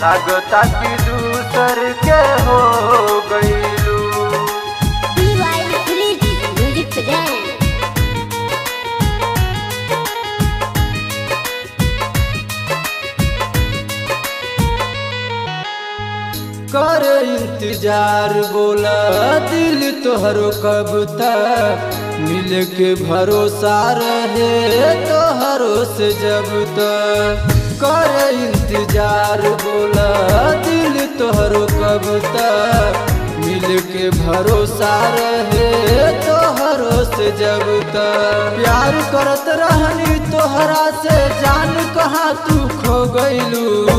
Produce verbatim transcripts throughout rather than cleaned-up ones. लागता कि दूसर के हो गईलू। कर इंतजार बोला दिल तोहर कब तक, मिल के भरोसा रहे तोहर से जब तक। कर इंतजार बोला दिल तोहर कब तक, मिल के भरोसा रहे तोहर से जब तक। प्यार करत रहनी तोहरा से जान कहाँ तू खो गईलू।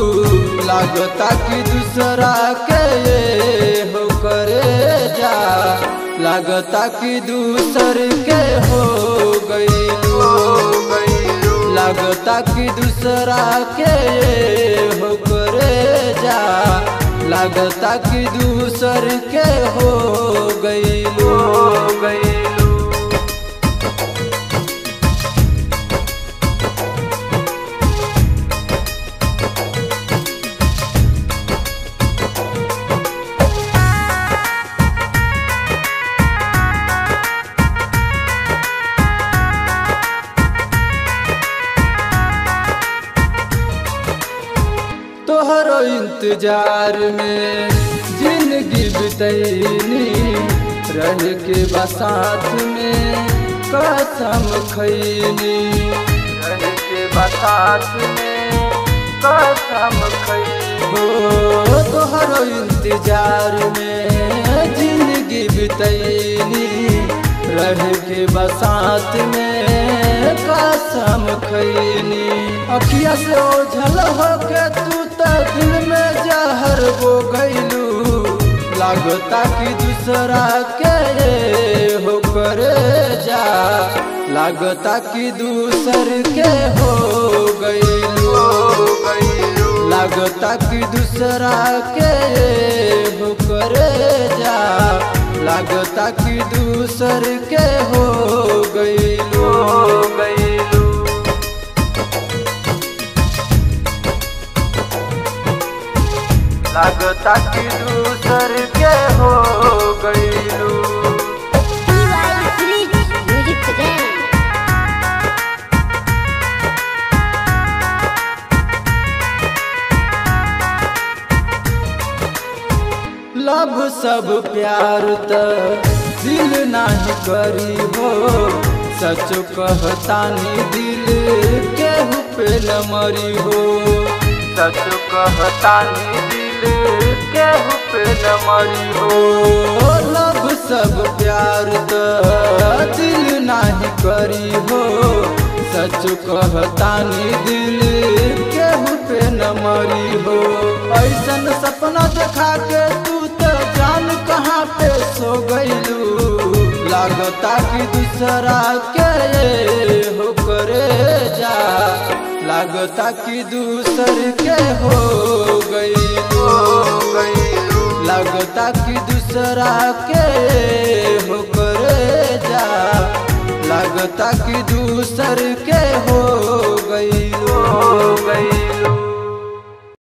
लागता कि दूसरा के हो करे जा, लागता कि दूसर के हो गईलू। लागता कि दूसरा के हो करे जा, लागता कि दूसर के हो गईलू। तोहरो इंतजार में जिंदगी बितैनी, रह के बसात में कसम खैनी, रह के बसात में कसम खैनी। हो तोहरो इंतजार में जिंदगी बितैनी, रह के बसात में कसम खैनी। अखिया से ओझल होके तू दिल में जहर हो गईलू। लागता कि दूसरा के हो करे जा, लागता कि दूसर के हो गईलू। लागता कि दूसरा के हो करे जा, लागता कि दूसर के हो गईलू। लागता कि दूसर के हो गईलू। लब सब प्यार त दिल नाही करी हो, सच कहतानी दिल केहू पे न मरी हो। सच कहतानी दिल केहू पे न मरी हो। लब सब प्यार त दिल नाही करी हो, सच कहतानी दिल केहू पे न मरी हो। ऐसन सपना देखा के तू त जान कहाँ पे सो गईलू। लागता कि दूसरा के हो करे जा, लागता कि दूसर के हो गईलू। लागता कि दूसरा के हो करे जा, लागता कि दूसर के